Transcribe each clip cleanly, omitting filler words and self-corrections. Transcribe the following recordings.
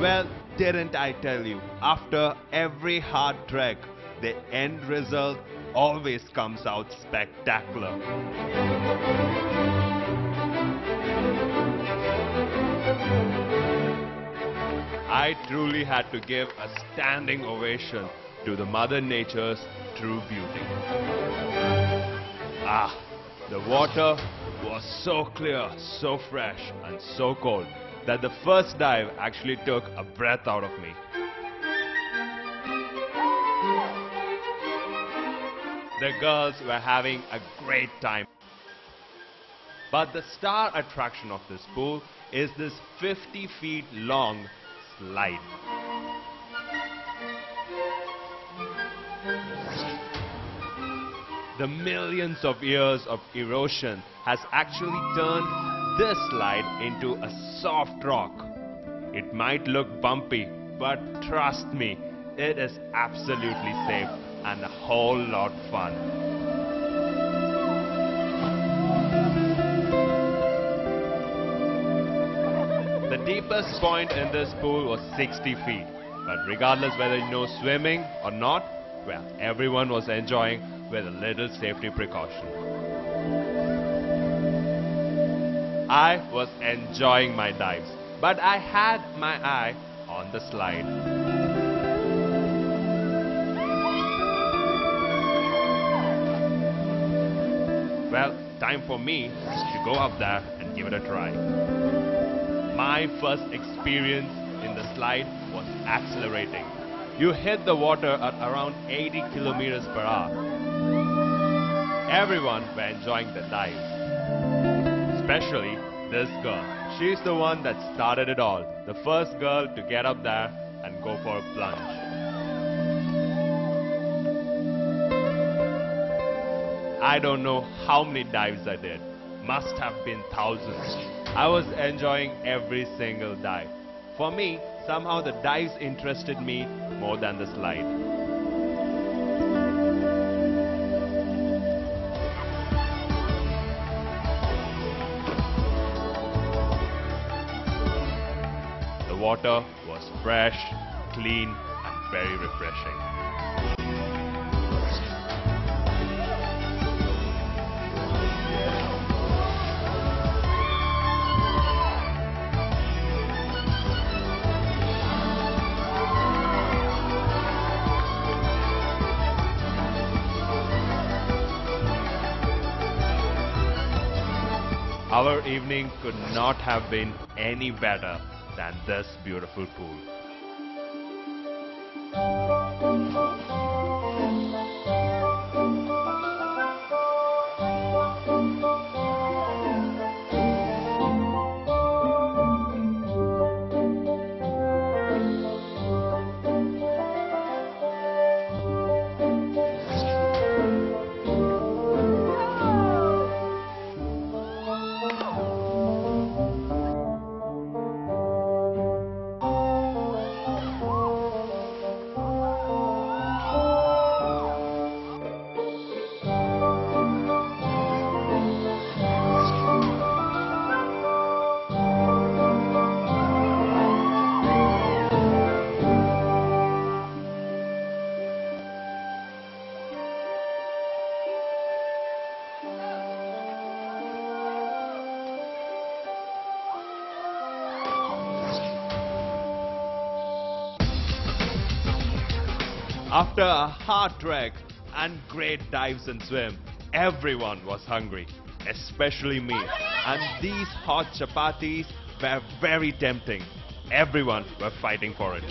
Well, didn't I tell you, after every hard trek, the end result always comes out spectacular. I truly had to give a standing ovation to the Mother Nature's true beauty. Ah, the water was so clear, so fresh and so cold that the first dive actually took a breath out of me. The girls were having a great time. But the star attraction of this pool is this 50 feet long slide. The millions of years of erosion has actually turned this slide into a soft rock. It might look bumpy, but trust me, it is absolutely safe and a whole lot fun. The deepest point in this pool was 60 feet. But regardless whether you know swimming or not, well, everyone was enjoying with a little safety precaution. I was enjoying my dives, but I had my eye on the slide. Well, time for me to go up there and give it a try. My first experience in the slide was exhilarating. You hit the water at around 80 km/h. Everyone were enjoying the dive. Especially this girl. She's the one that started it all. The first girl to get up there and go for a plunge. I don't know how many dives I did. Must have been thousands. I was enjoying every single dive. For me, somehow the dives interested me more than the slide. The water was fresh, clean, and very refreshing. Our evening could not have been any better than this beautiful pool. After a hard trek and great dives and swim, everyone was hungry, especially me. And these hot chapatis were very tempting. Everyone were fighting for it.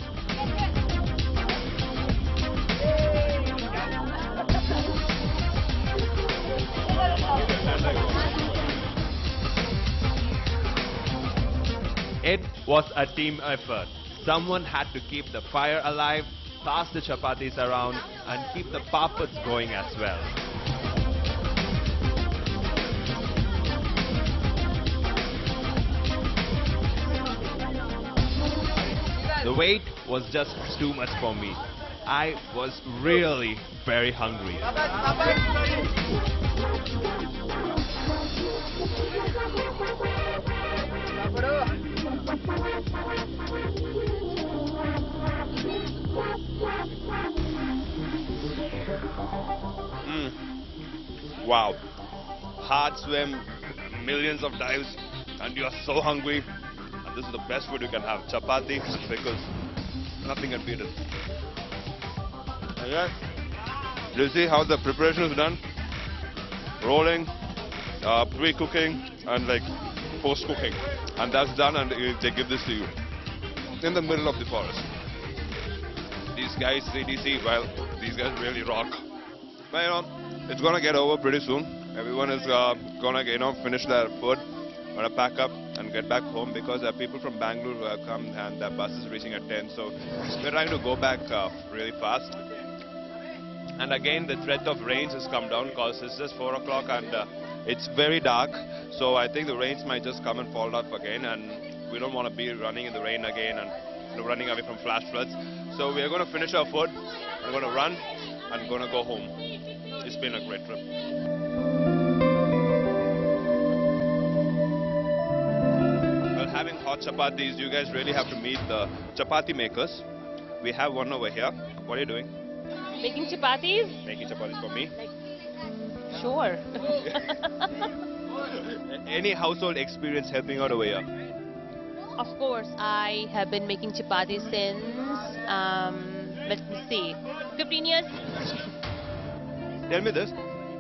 It was a team effort. Someone had to keep the fire alive, pass the chapatis around and keep the papads going as well. The wait was just too much for me. I was really very hungry. Wow. Hard swim, millions of dives, and you are so hungry. And this is the best food you can have, chapati, because nothing can beat it. Okay? You see how the preparation is done? Rolling, pre-cooking, and like post-cooking. And that's done, and they give this to you. In the middle of the forest. These guys, CDC, well, these guys really rock. But you know, it's gonna get over pretty soon. Everyone is gonna, finish their food, gonna pack up and get back home, because there are people from Bangalore who have come and their bus is reaching at 10. So we're trying to go back really fast. And again, the threat of rains has come down, because it's just 4 o'clock and it's very dark. So I think the rains might just come and fall off again, and we don't want to be running in the rain again and running away from flash floods. So we're gonna finish our food. We're gonna run. I'm going to go home. It's been a great trip. Well, having hot chapatis, you guys really have to meet the chapati makers. We have one over here. What are you doing? Making chapatis? Making chapatis for me? Sure. Any household experience helping out over here? Of course, I have been making chapatis since, let me see, 15 years. Tell me this,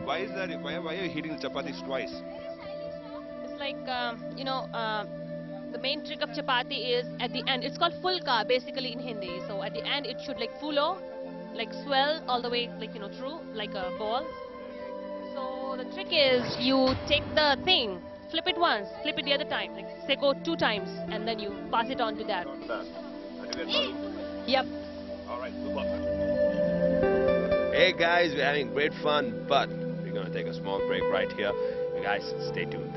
why is that? Why are you heating chapatis twice? It's like, the main trick of chapati is at the end. It's called fulka, basically in Hindi. So at the end, it should like fulo, like swell all the way, like through, like a ball. So the trick is you take the thing, flip it once, flip it the other time, like say go 2 times, and then you pass it on to that. Yep. All right, good luck. Hey guys, we're having great fun, but we're gonna take a small break right here. You guys, stay tuned.